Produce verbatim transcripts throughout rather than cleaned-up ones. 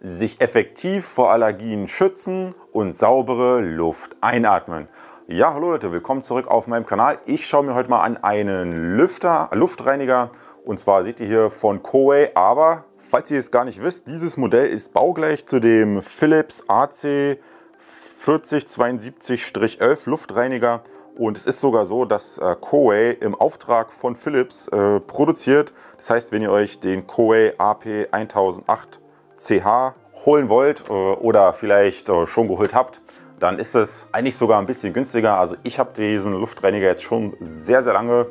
Sich effektiv vor Allergien schützen und saubere Luft einatmen. Ja, hallo Leute, willkommen zurück auf meinem Kanal. Ich schaue mir heute mal an einen Lüfter, Luftreiniger, und zwar seht ihr hier von Coway, aber falls ihr es gar nicht wisst, dieses Modell ist baugleich zu dem Philips A C vier null sieben zwei/elf Luftreiniger. Und es ist sogar so, dass äh, Coway im Auftrag von Philips äh, produziert. Das heißt, wenn ihr euch den Coway A P eintausendacht C H holen wollt äh, oder vielleicht äh, schon geholt habt, dann ist es eigentlich sogar ein bisschen günstiger. Also ich habe diesen Luftreiniger jetzt schon sehr, sehr lange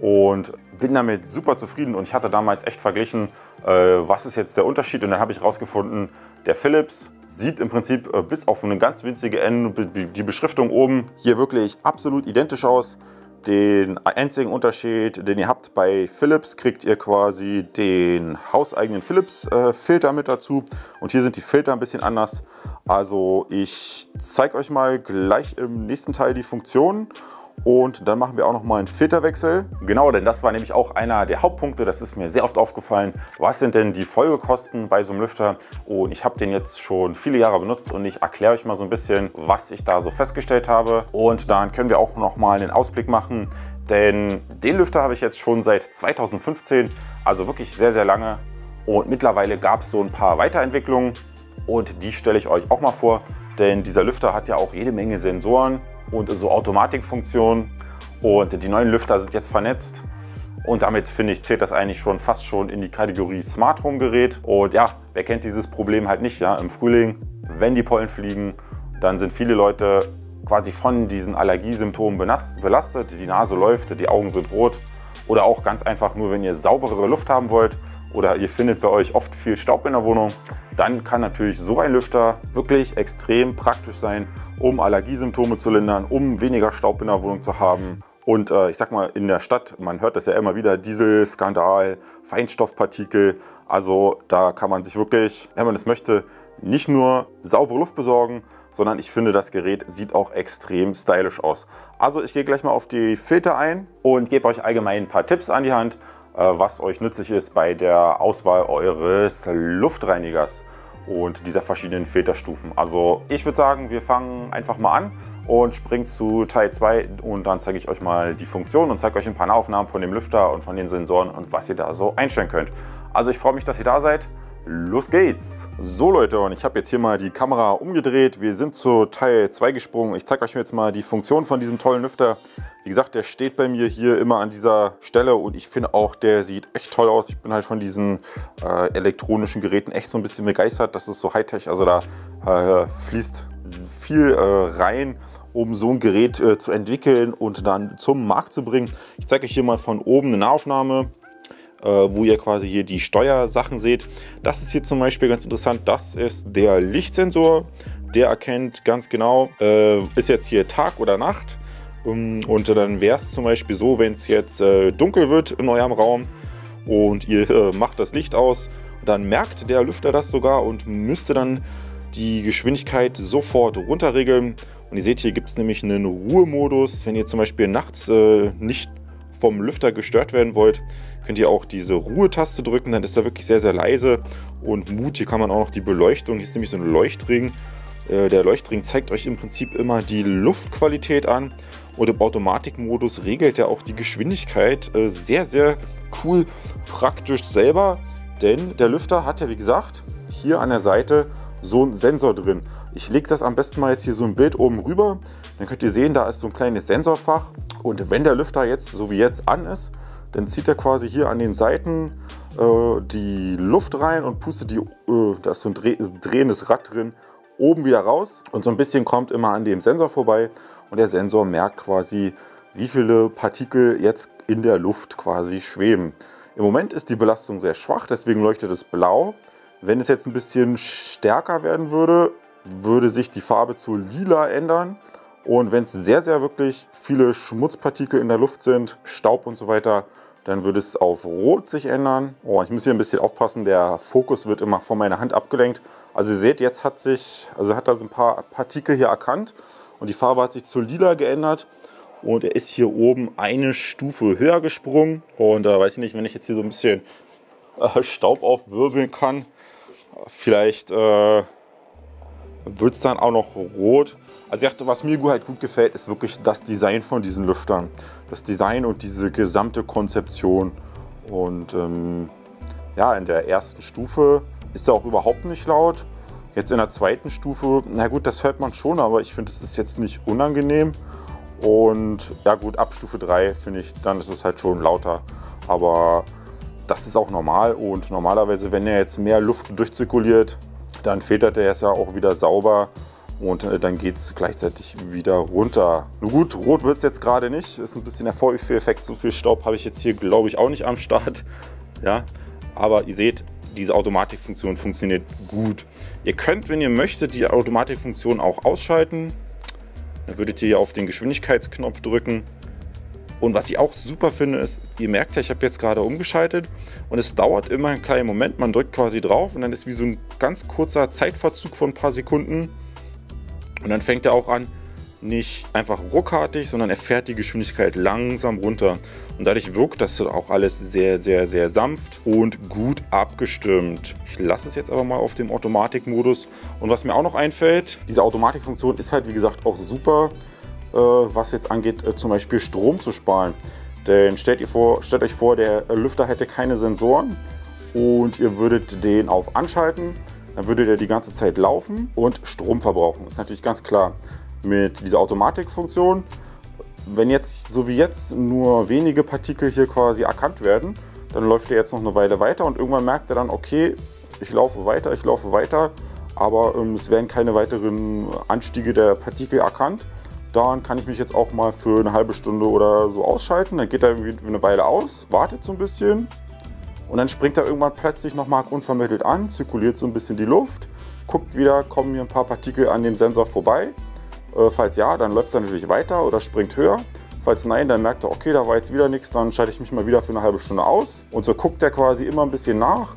und bin damit super zufrieden. Und ich hatte damals echt verglichen, äh, was ist jetzt der Unterschied. Und dann habe ich herausgefunden, der Philips sieht im Prinzip äh, bis auf eine ganz winzige N, die Beschriftung oben, hier wirklich absolut identisch aus. Den einzigen Unterschied, den ihr habt bei Philips, kriegt ihr quasi den hauseigenen Philips äh, Filter mit dazu. Und hier sind die Filter ein bisschen anders. Also ich zeige euch mal gleich im nächsten Teil die Funktionen. Und dann machen wir auch noch mal einen Filterwechsel. Genau, denn das war nämlich auch einer der Hauptpunkte. Das ist mir sehr oft aufgefallen. Was sind denn die Folgekosten bei so einem Lüfter? Und ich habe den jetzt schon viele Jahre benutzt und ich erkläre euch mal so ein bisschen, was ich da so festgestellt habe. Und dann können wir auch noch mal einen Ausblick machen. Denn den Lüfter habe ich jetzt schon seit zweitausendfünfzehn, also wirklich sehr, sehr lange. Und mittlerweile gab es so ein paar Weiterentwicklungen und die stelle ich euch auch mal vor. Denn dieser Lüfter hat ja auch jede Menge Sensoren und so Automatikfunktionen, und die neuen Lüfter sind jetzt vernetzt und damit, finde ich, zählt das eigentlich schon fast schon in die Kategorie Smart Home Gerät. Und ja, wer kennt dieses Problem halt nicht, ja, im Frühling, wenn die Pollen fliegen, dann sind viele Leute quasi von diesen Allergiesymptomen belastet, die Nase läuft, die Augen sind rot, oder auch ganz einfach nur, wenn ihr sauberere Luft haben wollt oder ihr findet bei euch oft viel Staub in der Wohnung, dann kann natürlich so ein Lüfter wirklich extrem praktisch sein, um Allergiesymptome zu lindern, um weniger Staub in der Wohnung zu haben. Und äh, ich sag mal, in der Stadt, man hört das ja immer wieder, Dieselskandal, Feinstaubpartikel. Also da kann man sich wirklich, wenn man es möchte, nicht nur saubere Luft besorgen, sondern ich finde, das Gerät sieht auch extrem stylisch aus. Also ich gehe gleich mal auf die Filter ein und gebe euch allgemein ein paar Tipps an die Hand, was euch nützlich ist bei der Auswahl eures Luftreinigers und dieser verschiedenen Filterstufen. Also ich würde sagen, wir fangen einfach mal an und springen zu Teil zwei und dann zeige ich euch mal die Funktion und zeige euch ein paar Nahaufnahmen von dem Lüfter und von den Sensoren und was ihr da so einstellen könnt. Also ich freue mich, dass ihr da seid. Los geht's! So Leute, und ich habe jetzt hier mal die Kamera umgedreht. Wir sind zu Teil zwei gesprungen. Ich zeige euch jetzt mal die Funktion von diesem tollen Lüfter. Wie gesagt, der steht bei mir hier immer an dieser Stelle und ich finde auch, der sieht echt toll aus. Ich bin halt von diesen äh, elektronischen Geräten echt so ein bisschen begeistert. Das ist so Hightech, also da äh, fließt viel äh, rein, um so ein Gerät äh, zu entwickeln und dann zum Markt zu bringen. Ich zeige euch hier mal von oben eine Nahaufnahme, wo ihr quasi hier die Steuersachen seht. Das ist hier zum Beispiel ganz interessant, das ist der Lichtsensor, der erkennt ganz genau, äh, ist jetzt hier Tag oder Nacht, um, und dann wäre es zum Beispiel so, wenn es jetzt äh, dunkel wird in eurem Raum und ihr äh, macht das Licht aus, dann merkt der Lüfter das sogar und müsste dann die Geschwindigkeit sofort runterregeln. Und ihr seht, hier gibt es nämlich einen Ruhemodus, wenn ihr zum Beispiel nachts äh, nicht vom Lüfter gestört werden wollt, könnt ihr auch diese Ruhe-Taste drücken, dann ist er wirklich sehr, sehr leise und mutig. Hier kann man auch noch die Beleuchtung, hier ist nämlich so ein Leuchtring. Der Leuchtring zeigt euch im Prinzip immer die Luftqualität an und im Automatikmodus regelt er auch die Geschwindigkeit sehr, sehr cool praktisch selber, denn der Lüfter hat ja, wie gesagt, hier an der Seite so ein Sensor drin. Ich lege das am besten mal jetzt hier so ein Bild oben rüber, dann könnt ihr sehen, da ist so ein kleines Sensorfach, und wenn der Lüfter jetzt so wie jetzt an ist, dann zieht er quasi hier an den Seiten äh, die Luft rein und pustet die, äh, da ist so ein Dreh, drehendes Rad drin, oben wieder raus, und so ein bisschen kommt immer an dem Sensor vorbei und der Sensor merkt quasi, wie viele Partikel jetzt in der Luft quasi schweben. Im Moment ist die Belastung sehr schwach, deswegen leuchtet es blau. Wenn es jetzt ein bisschen stärker werden würde, würde sich die Farbe zu lila ändern. Und wenn es sehr, sehr wirklich viele Schmutzpartikel in der Luft sind, Staub und so weiter, dann würde es auf rot sich ändern. Oh, ich muss hier ein bisschen aufpassen, der Fokus wird immer von meiner Hand abgelenkt. Also ihr seht, jetzt hat sich, also hat er so ein paar Partikel hier erkannt und die Farbe hat sich zu lila geändert. Und er ist hier oben eine Stufe höher gesprungen. Und da äh, weiß ich nicht, wenn ich jetzt hier so ein bisschen äh, Staub aufwirbeln kann, Vielleicht äh, wird es dann auch noch rot. Also ich dachte, was mir halt gut gefällt, ist wirklich das Design von diesen Lüftern. Das Design und diese gesamte Konzeption. Und ähm, ja, in der ersten Stufe ist er auch überhaupt nicht laut. Jetzt in der zweiten Stufe, na gut, das hört man schon, aber ich finde, es ist jetzt nicht unangenehm. Und ja gut, ab Stufe drei finde ich, dann ist es halt schon lauter. Aber das ist auch normal und normalerweise, wenn er jetzt mehr Luft durchzirkuliert, dann filtert er es ja auch wieder sauber und dann geht es gleichzeitig wieder runter. Nun gut, rot wird es jetzt gerade nicht, ist ein bisschen der Vorführeffekt, so viel Staub habe ich jetzt hier glaube ich auch nicht am Start. Ja, aber ihr seht, diese Automatikfunktion funktioniert gut. Ihr könnt, wenn ihr möchtet, die Automatikfunktion auch ausschalten. Dann würdet ihr hier auf den Geschwindigkeitsknopf drücken. Und was ich auch super finde ist, ihr merkt ja, ich habe jetzt gerade umgeschaltet und es dauert immer einen kleinen Moment, man drückt quasi drauf und dann ist wie so ein ganz kurzer Zeitverzug von ein paar Sekunden und dann fängt er auch an, nicht einfach ruckartig, sondern er fährt die Geschwindigkeit langsam runter und dadurch wirkt das auch alles sehr, sehr, sehr sanft und gut abgestimmt. Ich lasse es jetzt aber mal auf dem Automatikmodus und was mir auch noch einfällt, diese Automatikfunktion ist halt wie gesagt auch super, was jetzt angeht, zum Beispiel Strom zu sparen. Denn stellt, ihr vor, stellt euch vor, der Lüfter hätte keine Sensoren und ihr würdet den auf Anschalten, dann würde der die ganze Zeit laufen und Strom verbrauchen. Das ist natürlich ganz klar mit dieser Automatikfunktion. Wenn jetzt, so wie jetzt, nur wenige Partikel hier quasi erkannt werden, dann läuft der jetzt noch eine Weile weiter und irgendwann merkt er dann, okay, ich laufe weiter, ich laufe weiter, aber ähm, es werden keine weiteren Anstiege der Partikel erkannt. Dann kann ich mich jetzt auch mal für eine halbe Stunde oder so ausschalten. Dann geht er irgendwie eine Weile aus, wartet so ein bisschen und dann springt er irgendwann plötzlich nochmal unvermittelt an, zirkuliert so ein bisschen die Luft, guckt wieder, kommen hier ein paar Partikel an dem Sensor vorbei. Äh, falls ja, dann läuft er natürlich weiter oder springt höher. Falls nein, dann merkt er, okay, da war jetzt wieder nichts, dann schalte ich mich mal wieder für eine halbe Stunde aus. Und so guckt er quasi immer ein bisschen nach,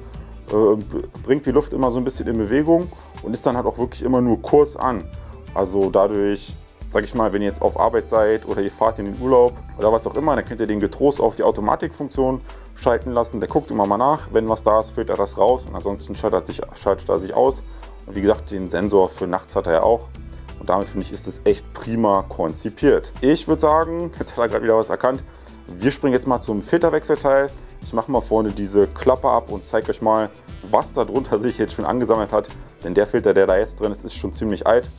äh, bringt die Luft immer so ein bisschen in Bewegung und ist dann halt auch wirklich immer nur kurz an. Also dadurch, sag ich mal, wenn ihr jetzt auf Arbeit seid oder ihr fahrt in den Urlaub oder was auch immer, dann könnt ihr den getrost auf die Automatikfunktion schalten lassen. Der guckt immer mal nach, wenn was da ist, filtert er das raus und ansonsten schaltet er sich, schaltet er sich aus. Und wie gesagt, den Sensor für nachts hat er ja auch. Und damit finde ich, ist es echt prima konzipiert. Ich würde sagen, jetzt hat er gerade wieder was erkannt, wir springen jetzt mal zum Filterwechselteil. Ich mache mal vorne diese Klappe ab und zeige euch mal, was da drunter sich jetzt schon angesammelt hat. Denn der Filter, der da jetzt drin ist, ist schon ziemlich alt.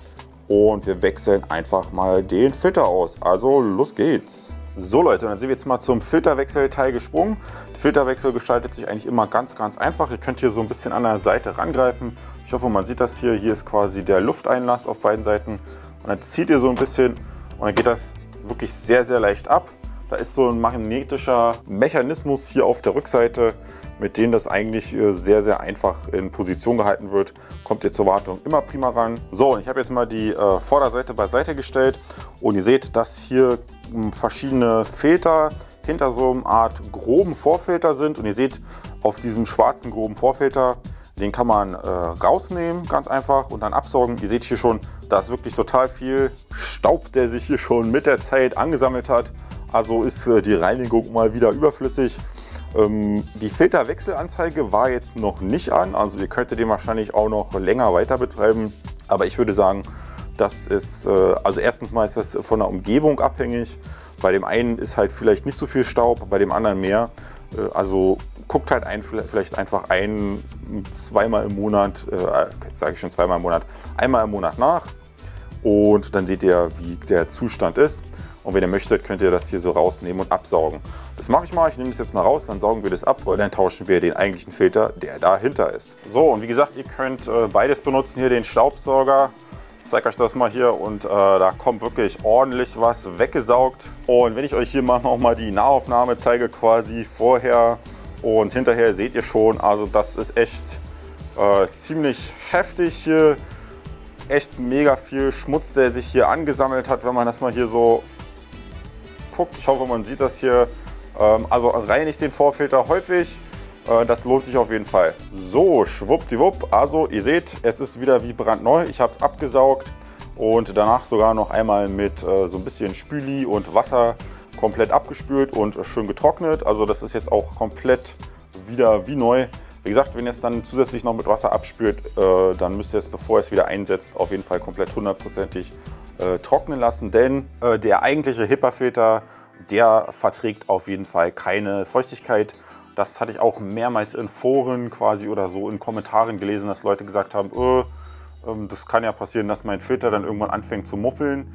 Und wir wechseln einfach mal den Filter aus. Also los geht's. So Leute, dann sind wir jetzt mal zum Filterwechselteil gesprungen. Der Filterwechsel gestaltet sich eigentlich immer ganz, ganz einfach. Ihr könnt hier so ein bisschen an der Seite rangreifen. Ich hoffe, man sieht das hier. Hier ist quasi der Lufteinlass auf beiden Seiten. Und dann zieht ihr so ein bisschen und dann geht das wirklich sehr, sehr leicht ab. Da ist so ein magnetischer Mechanismus hier auf der Rückseite, mit dem das eigentlich sehr, sehr einfach in Position gehalten wird. Kommt ihr zur Wartung immer prima ran. So, und ich habe jetzt mal die äh, Vorderseite beiseite gestellt und ihr seht, dass hier ähm, verschiedene Filter hinter so einer Art groben Vorfilter sind. Und ihr seht, auf diesem schwarzen groben Vorfilter, den kann man äh, rausnehmen, ganz einfach, und dann absaugen. Ihr seht hier schon, da ist wirklich total viel Staub, der sich hier schon mit der Zeit angesammelt hat. Also ist die Reinigung mal wieder überflüssig. Die Filterwechselanzeige war jetzt noch nicht an, also ihr könntet den wahrscheinlich auch noch länger weiter betreiben. Aber ich würde sagen, das ist, also erstens mal ist das von der Umgebung abhängig. Bei dem einen ist halt vielleicht nicht so viel Staub, bei dem anderen mehr. Also guckt halt ein, vielleicht einfach ein, zweimal im Monat, jetzt sage ich schon zweimal im Monat, einmal im Monat nach. Und dann seht ihr, wie der Zustand ist. Und wenn ihr möchtet, könnt ihr das hier so rausnehmen und absaugen. Das mache ich mal. Ich nehme das jetzt mal raus, dann saugen wir das ab und dann tauschen wir den eigentlichen Filter, der dahinter ist. So, und wie gesagt, ihr könnt äh, beides benutzen. Hier den Staubsauger. Ich zeige euch das mal hier und äh, da kommt wirklich ordentlich was weggesaugt. Und wenn ich euch hier mal nochmal die Nahaufnahme zeige, quasi vorher und hinterher, seht ihr schon. Also das ist echt äh, ziemlich heftig hier. Echt mega viel Schmutz, der sich hier angesammelt hat, wenn man das mal hier so guckt. Ich hoffe, man sieht das hier. Also reinigt den Vorfilter häufig. Das lohnt sich auf jeden Fall. So, schwuppdiwupp. Also ihr seht, es ist wieder wie brandneu. Ich habe es abgesaugt und danach sogar noch einmal mit so ein bisschen Spüli und Wasser komplett abgespült und schön getrocknet. Also das ist jetzt auch komplett wieder wie neu. Wie gesagt, wenn ihr es dann zusätzlich noch mit Wasser abspült, äh, dann müsst ihr es, bevor ihr es wieder einsetzt, auf jeden Fall komplett hundertprozentig äh, trocknen lassen, denn äh, der eigentliche HEPA-Filter, der verträgt auf jeden Fall keine Feuchtigkeit. Das hatte ich auch mehrmals in Foren quasi oder so in Kommentaren gelesen, dass Leute gesagt haben, äh, das kann ja passieren, dass mein Filter dann irgendwann anfängt zu muffeln.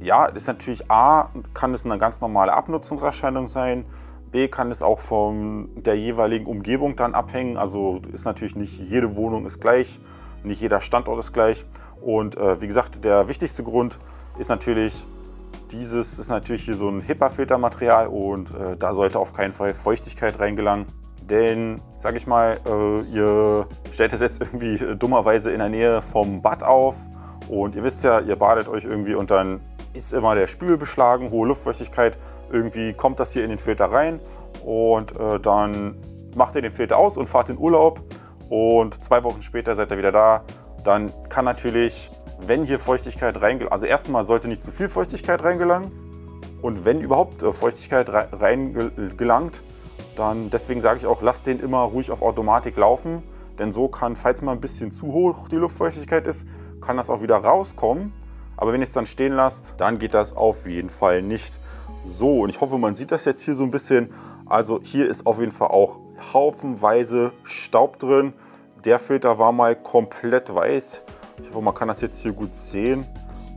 Ja, ist natürlich A, kann es eine ganz normale Abnutzungserscheinung sein. B, kann es auch von der jeweiligen Umgebung dann abhängen. Also ist natürlich nicht jede Wohnung ist gleich, nicht jeder Standort ist gleich. Und äh, wie gesagt, der wichtigste Grund ist natürlich, dieses ist natürlich hier so ein HEPA-Filtermaterial und äh, da sollte auf keinen Fall Feuchtigkeit reingelangen. Denn, sag ich mal, äh, ihr stellt es jetzt irgendwie äh, dummerweise in der Nähe vom Bad auf und ihr wisst ja, ihr badet euch irgendwie und dann ist immer der Spül beschlagen, hohe Luftfeuchtigkeit, irgendwie kommt das hier in den Filter rein und äh, dann macht ihr den Filter aus und fahrt in Urlaub und zwei Wochen später seid ihr wieder da. Dann kann natürlich, wenn hier Feuchtigkeit reingelangt, also erstmal sollte nicht zu viel Feuchtigkeit reingelangen und wenn überhaupt äh, Feuchtigkeit reingelangt, dann deswegen sage ich auch, lasst den immer ruhig auf Automatik laufen, denn so kann, falls mal ein bisschen zu hoch die Luftfeuchtigkeit ist, kann das auch wieder rauskommen. Aber wenn ihr es dann stehen lasst, dann geht das auf jeden Fall nicht. So, und ich hoffe, man sieht das jetzt hier so ein bisschen. Also hier ist auf jeden Fall auch haufenweise Staub drin. Der Filter war mal komplett weiß. Ich hoffe, man kann das jetzt hier gut sehen.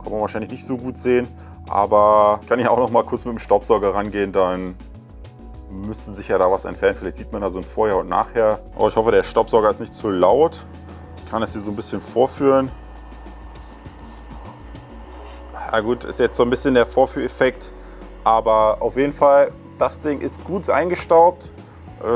Kann man wahrscheinlich nicht so gut sehen, aber ich kann ja auch noch mal kurz mit dem Staubsauger rangehen, dann müssen sich ja da was entfernen. Vielleicht sieht man da so ein Vorher und Nachher. Aber ich hoffe, der Staubsauger ist nicht zu laut. Ich kann das hier so ein bisschen vorführen. Na gut, ist jetzt so ein bisschen der Vorführeffekt. Aber auf jeden Fall, das Ding ist gut eingestaubt.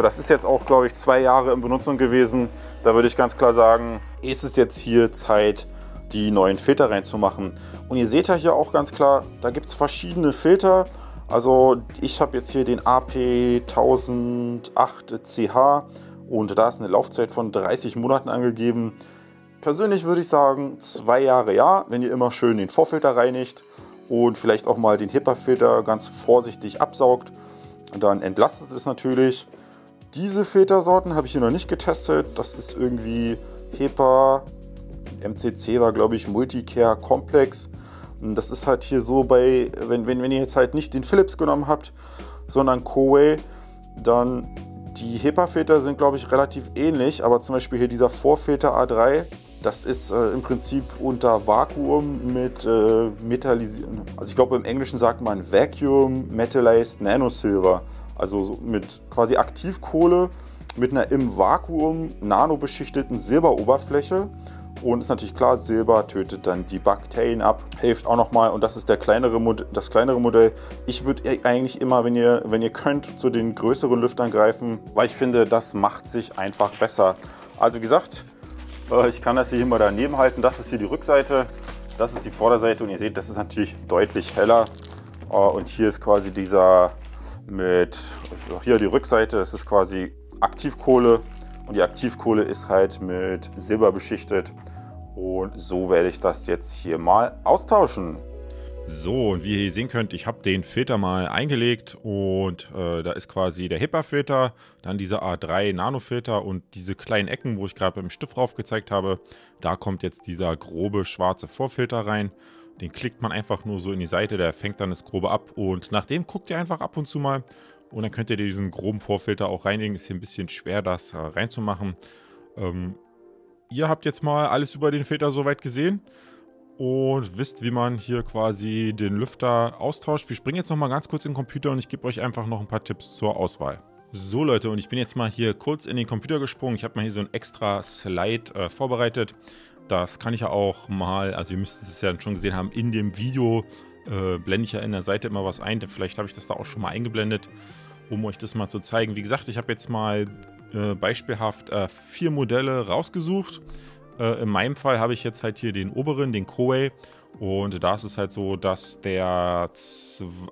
Das ist jetzt auch, glaube ich, zwei Jahre in Benutzung gewesen. Da würde ich ganz klar sagen, ist es jetzt hier Zeit, die neuen Filter reinzumachen. Und ihr seht ja hier auch ganz klar, da gibt es verschiedene Filter. Also ich habe jetzt hier den A P eintausendacht C H und da ist eine Laufzeit von dreißig Monaten angegeben. Persönlich würde ich sagen, zwei Jahre ja, wenn ihr immer schön den Vorfilter reinigt und vielleicht auch mal den HEPA-Filter ganz vorsichtig absaugt. Dann entlastet es natürlich. Diese Filtersorten habe ich hier noch nicht getestet. Das ist irgendwie HEPA, M C C war glaube ich Multicare Complex. Das ist halt hier so bei, wenn, wenn, wenn ihr jetzt halt nicht den Philips genommen habt, sondern Coway, dann die HEPA-Filter sind, glaube ich, relativ ähnlich. Aber zum Beispiel hier dieser Vorfilter A drei, das ist äh, im Prinzip unter Vakuum mit äh, metallisierten, also ich glaube im Englischen sagt man Vacuum Metallized Nano Silver. Also so mit quasi Aktivkohle mit einer im Vakuum nanobeschichteten Silberoberfläche. Und ist natürlich klar, Silber tötet dann die Bakterien ab, hilft auch nochmal. Und das ist der kleinere Mod- das kleinere Modell. Ich würde eigentlich immer, wenn ihr, wenn ihr könnt, zu den größeren Lüftern greifen, weil ich finde, das macht sich einfach besser. Also wie gesagt, ich kann das hier immer daneben halten. Das ist hier die Rückseite, das ist die Vorderseite und ihr seht, das ist natürlich deutlich heller. Und hier ist quasi dieser mit, hier die Rückseite, das ist quasi Aktivkohle. Und die Aktivkohle ist halt mit Silber beschichtet und so werde ich das jetzt hier mal austauschen. So, und wie ihr sehen könnt, ich habe den Filter mal eingelegt und äh, da ist quasi der HEPA-Filter, dann dieser A drei Nano-Filter und diese kleinen Ecken, wo ich gerade mit dem Stift drauf gezeigt habe, da kommt jetzt dieser grobe schwarze Vorfilter rein. Den klickt man einfach nur so in die Seite, der fängt dann das Grobe ab und nach dem guckt ihr einfach ab und zu mal. Und dann könnt ihr diesen groben Vorfilter auch reinlegen. Ist hier ein bisschen schwer, das reinzumachen. Ähm, ihr habt jetzt mal alles über den Filter soweit gesehen. Und wisst, wie man hier quasi den Lüfter austauscht. Wir springen jetzt nochmal ganz kurz in den Computer und ich gebe euch einfach noch ein paar Tipps zur Auswahl. So Leute, und ich bin jetzt mal hier kurz in den Computer gesprungen. Ich habe mal hier so ein extra Slide äh, vorbereitet. Das kann ich ja auch mal, also ihr müsst es ja schon gesehen haben, in dem Video Äh, blende ich ja in der Seite immer was ein, vielleicht habe ich das da auch schon mal eingeblendet, um euch das mal zu zeigen. Wie gesagt, ich habe jetzt mal äh, beispielhaft äh, vier Modelle rausgesucht. Äh, in meinem Fall habe ich jetzt halt hier den oberen, den Coway, und da ist es halt so, dass der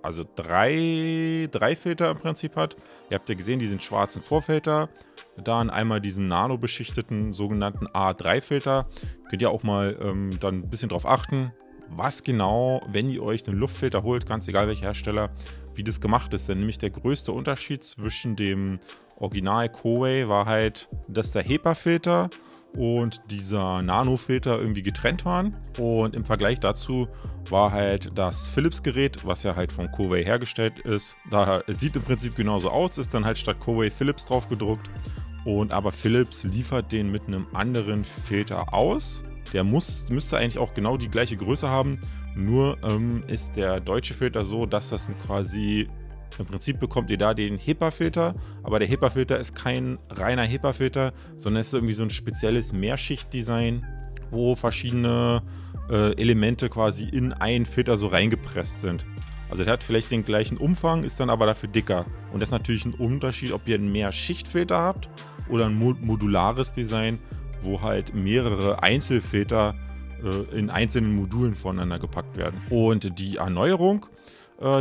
also drei, drei Filter im Prinzip hat. Ihr habt ja gesehen, diesen schwarzen Vorfilter, dann einmal diesen nanobeschichteten sogenannten A drei Filter. Könnt ihr auch mal ähm, dann ein bisschen drauf achten. was genau, wenn ihr euch einen Luftfilter holt, ganz egal welcher Hersteller, wie das gemacht ist. Denn nämlich der größte Unterschied zwischen dem Original Coway war halt, dass der HEPA-Filter und dieser Nano-Filter irgendwie getrennt waren. Und im Vergleich dazu war halt das Philips-Gerät, was ja halt von Coway hergestellt ist, da sieht im Prinzip genauso aus, ist dann halt statt Coway Philips drauf gedruckt. Und aber Philips liefert den mit einem anderen Filter aus. Der muss, müsste eigentlich auch genau die gleiche Größe haben, nur ähm, ist der deutsche Filter so, dass das quasi... Im Prinzip bekommt ihr da den HEPA-Filter, aber der HEPA-Filter ist kein reiner HEPA-Filter, sondern es ist irgendwie so ein spezielles Mehrschichtdesign, wo verschiedene äh, Elemente quasi in einen Filter so reingepresst sind. Also der hat vielleicht den gleichen Umfang, ist dann aber dafür dicker. Und das ist natürlich ein Unterschied, ob ihr einen Mehrschichtfilter habt oder ein mo- modulares Design, wo halt mehrere Einzelfilter äh, in einzelnen Modulen voneinander gepackt werden. Und die Erneuerung,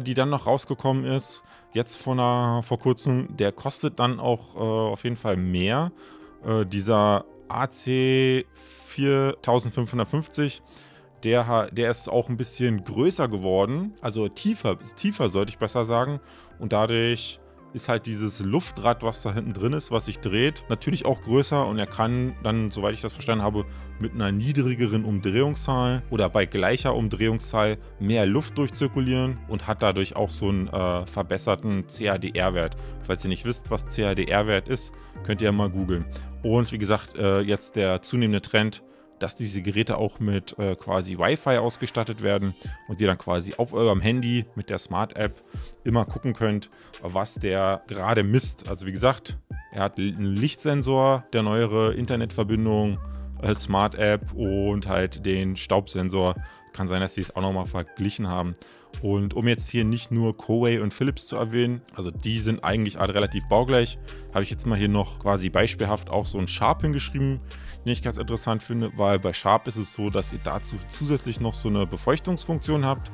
die dann noch rausgekommen ist, jetzt vor, einer, vor kurzem, der kostet dann auch äh, auf jeden Fall mehr. Äh, dieser A C viertausendfünfhundertfünfzig, der, der ist auch ein bisschen größer geworden, also tiefer, tiefer sollte ich besser sagen. Und dadurch ist halt dieses Luftrad, was da hinten drin ist, was sich dreht, natürlich auch größer. Und er kann dann, soweit ich das verstanden habe, mit einer niedrigeren Umdrehungszahl oder bei gleicher Umdrehungszahl mehr Luft durchzirkulieren und hat dadurch auch so einen äh, verbesserten C A D R-Wert. Falls ihr nicht wisst, was C A D R-Wert ist, könnt ihr mal googeln. Und wie gesagt, äh, jetzt der zunehmende Trend, dass diese Geräte auch mit äh, quasi Wi-Fi ausgestattet werden und ihr dann quasi auf eurem Handy mit der Smart-App immer gucken könnt, was der gerade misst. Also wie gesagt, er hat einen Lichtsensor, der neuere Internetverbindung, äh, Smart-App und halt den Staubsensor. Kann sein, dass sie es auch nochmal verglichen haben. Und um jetzt hier nicht nur Coway und Philips zu erwähnen, also die sind eigentlich alle relativ baugleich, habe ich jetzt mal hier noch quasi beispielhaft auch so einen Sharp hingeschrieben, den ich ganz interessant finde, weil bei Sharp ist es so, dass ihr dazu zusätzlich noch so eine Befeuchtungsfunktion habt.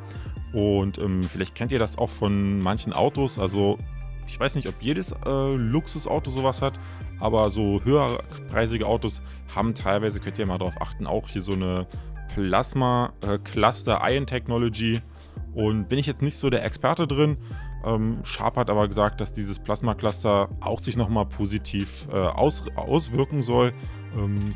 Und ähm, vielleicht kennt ihr das auch von manchen Autos, also ich weiß nicht, ob jedes äh, Luxusauto sowas hat, aber so höherpreisige Autos haben teilweise, könnt ihr mal darauf achten, auch hier so eine Plasma-Cluster-Ion-Technology. Und bin ich jetzt nicht so der Experte drin. Ähm, Sharp hat aber gesagt, dass dieses Plasmacluster auch sich nochmal positiv äh, aus, auswirken soll. Ähm,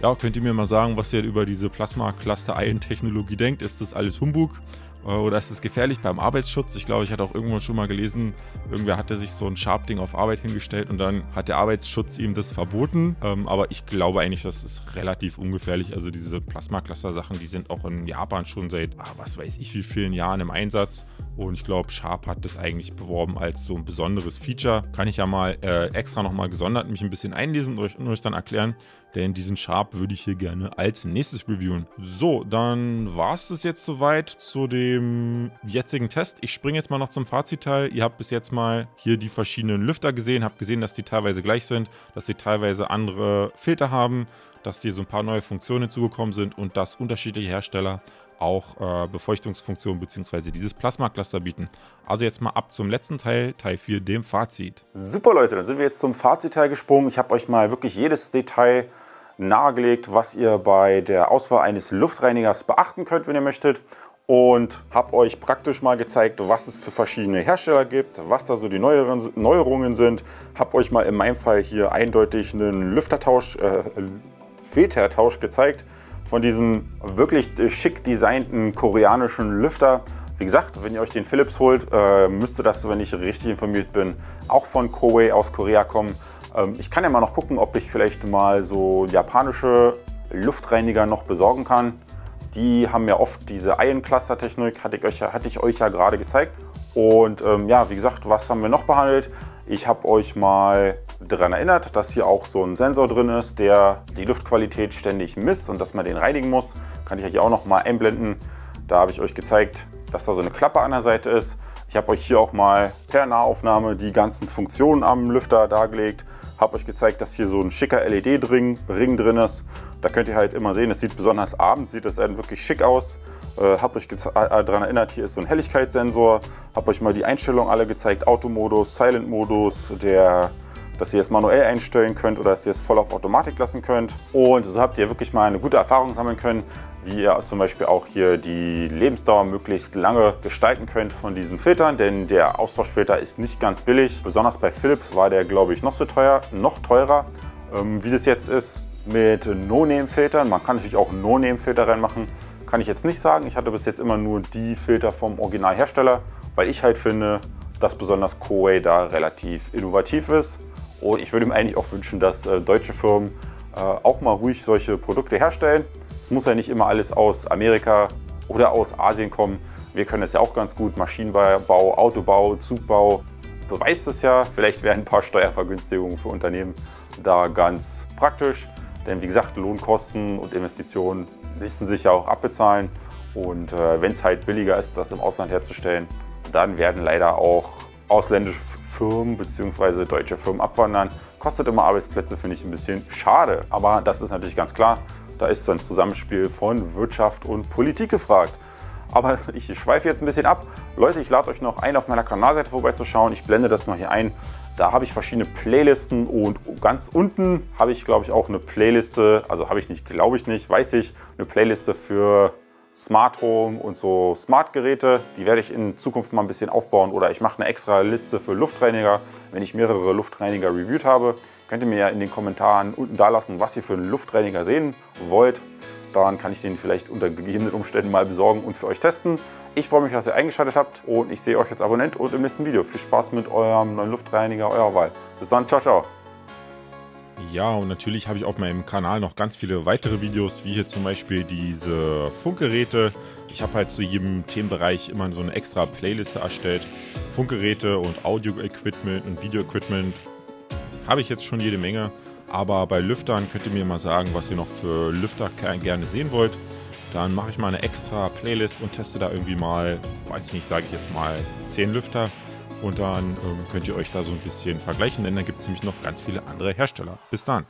ja, könnt ihr mir mal sagen, was ihr über diese Plasma-Cluster-Ion-Technologie denkt? Ist das alles Humbug äh, oder ist das gefährlich beim Arbeitsschutz? Ich glaube, ich hatte auch irgendwann schon mal gelesen, irgendwer hatte sich so ein Sharp-Ding auf Arbeit hingestellt und dann hat der Arbeitsschutz ihm das verboten. Ähm, aber ich glaube eigentlich, das ist relativ ungefährlich. Also diese Plasma-Cluster-Sachen, die sind auch in Japan schon seit, ah, was weiß ich, wie vielen Jahren im Einsatz. Und ich glaube, Sharp hat das eigentlich beworben als so ein besonderes Feature. Kann ich ja mal äh, extra nochmal gesondert mich ein bisschen einlesen und euch, und euch dann erklären, denn diesen Sharp würde ich hier gerne als nächstes reviewen. So, dann war es das jetzt soweit zu dem jetzigen Test. Ich springe jetzt mal noch zum Fazitteil. Ihr habt bis jetzt mal hier die verschiedenen Lüfter gesehen, habt gesehen, dass die teilweise gleich sind, dass die teilweise andere Filter haben, dass hier so ein paar neue Funktionen hinzugekommen sind und dass unterschiedliche Hersteller auch äh, Befeuchtungsfunktionen bzw. dieses Plasmacluster bieten. Also jetzt mal ab zum letzten Teil, Teil vier, dem Fazit. Super Leute, dann sind wir jetzt zum Fazitteil gesprungen. Ich habe euch mal wirklich jedes Detail nahegelegt, was ihr bei der Auswahl eines Luftreinigers beachten könnt, wenn ihr möchtet. Und habe euch praktisch mal gezeigt, was es für verschiedene Hersteller gibt, was da so die Neuerungen sind. Habe euch mal in meinem Fall hier eindeutig einen Lüftertausch, äh, Filtertausch gezeigt von diesem wirklich schick designten koreanischen Lüfter. Wie gesagt, wenn ihr euch den Philips holt, müsste das, wenn ich richtig informiert bin, auch von Coway aus Korea kommen. Ich kann ja mal noch gucken, ob ich vielleicht mal so japanische Luftreiniger noch besorgen kann. Die haben ja oft diese Ion-Cluster-Technik, hatte ich euch ja, hatte ich euch ja gerade gezeigt. Und ähm, ja, wie gesagt, was haben wir noch behandelt? Ich habe euch mal daran erinnert, dass hier auch so ein Sensor drin ist, der die Luftqualität ständig misst und dass man den reinigen muss. Kann ich euch auch noch mal einblenden. Da habe ich euch gezeigt, dass da so eine Klappe an der Seite ist. Ich habe euch hier auch mal per Nahaufnahme die ganzen Funktionen am Lüfter dargelegt. Habe euch gezeigt, dass hier so ein schicker L E D-Ring drin ist. Da könnt ihr halt immer sehen, es sieht besonders abends, sieht das dann wirklich schick aus. Äh, habe euch daran erinnert, hier ist so ein Helligkeitssensor, habe euch mal die Einstellungen alle gezeigt, Automodus, Silent-Modus, der dass ihr es manuell einstellen könnt oder dass ihr es voll auf Automatik lassen könnt. Und so habt ihr wirklich mal eine gute Erfahrung sammeln können, wie ihr zum Beispiel auch hier die Lebensdauer möglichst lange gestalten könnt von diesen Filtern, denn der Austauschfilter ist nicht ganz billig. Besonders bei Philips war der, glaube ich, noch so teuer, noch teurer, ähm, wie das jetzt ist mit No-Name-Filtern. Man kann natürlich auch No-Name-Filter reinmachen, kann ich jetzt nicht sagen. Ich hatte bis jetzt immer nur die Filter vom Originalhersteller, weil ich halt finde, dass besonders Coway da relativ innovativ ist. Und ich würde mir eigentlich auch wünschen, dass äh, deutsche Firmen äh, auch mal ruhig solche Produkte herstellen. Es muss ja nicht immer alles aus Amerika oder aus Asien kommen. Wir können es ja auch ganz gut. Maschinenbau, Autobau, Zugbau beweist es ja. Vielleicht wären ein paar Steuervergünstigungen für Unternehmen da ganz praktisch. Denn wie gesagt, Lohnkosten und Investitionen müssen sich ja auch abbezahlen. Und äh, wenn es halt billiger ist, das im Ausland herzustellen, dann werden leider auch ausländische Firmen bzw. deutsche Firmen abwandern. Kostet immer Arbeitsplätze, finde ich ein bisschen schade. Aber das ist natürlich ganz klar. Da ist ein Zusammenspiel von Wirtschaft und Politik gefragt. Aber ich schweife jetzt ein bisschen ab. Leute, ich lade euch noch ein, auf meiner Kanalseite vorbeizuschauen. Ich blende das mal hier ein. Da habe ich verschiedene Playlisten und ganz unten habe ich, glaube ich, auch eine Playliste. Also habe ich nicht, glaube ich nicht, weiß ich. Eine Playliste für Smart Home und so Smart-Geräte. Die werde ich in Zukunft mal ein bisschen aufbauen. Oder ich mache eine extra Liste für Luftreiniger. Wenn ich mehrere Luftreiniger reviewt habe, könnt ihr mir ja in den Kommentaren unten da lassen, was ihr für einen Luftreiniger sehen wollt. Daran kann ich den vielleicht unter gegebenen Umständen mal besorgen und für euch testen. Ich freue mich, dass ihr eingeschaltet habt und ich sehe euch als Abonnent und im nächsten Video. Viel Spaß mit eurem neuen Luftreiniger eurer Wahl. Bis dann, ciao, ciao. Ja, und natürlich habe ich auf meinem Kanal noch ganz viele weitere Videos, wie hier zum Beispiel diese Funkgeräte. Ich habe halt zu jedem Themenbereich immer so eine extra Playliste erstellt. Funkgeräte und Audio-Equipment und Video-Equipment. Habe ich jetzt schon jede Menge, aber bei Lüftern könnt ihr mir mal sagen, was ihr noch für Lüfter gerne sehen wollt. Dann mache ich mal eine extra Playlist und teste da irgendwie mal, weiß ich nicht, sage ich jetzt mal zehn Lüfter und dann ähm, könnt ihr euch da so ein bisschen vergleichen, denn da gibt es nämlich noch ganz viele andere Hersteller. Bis dann!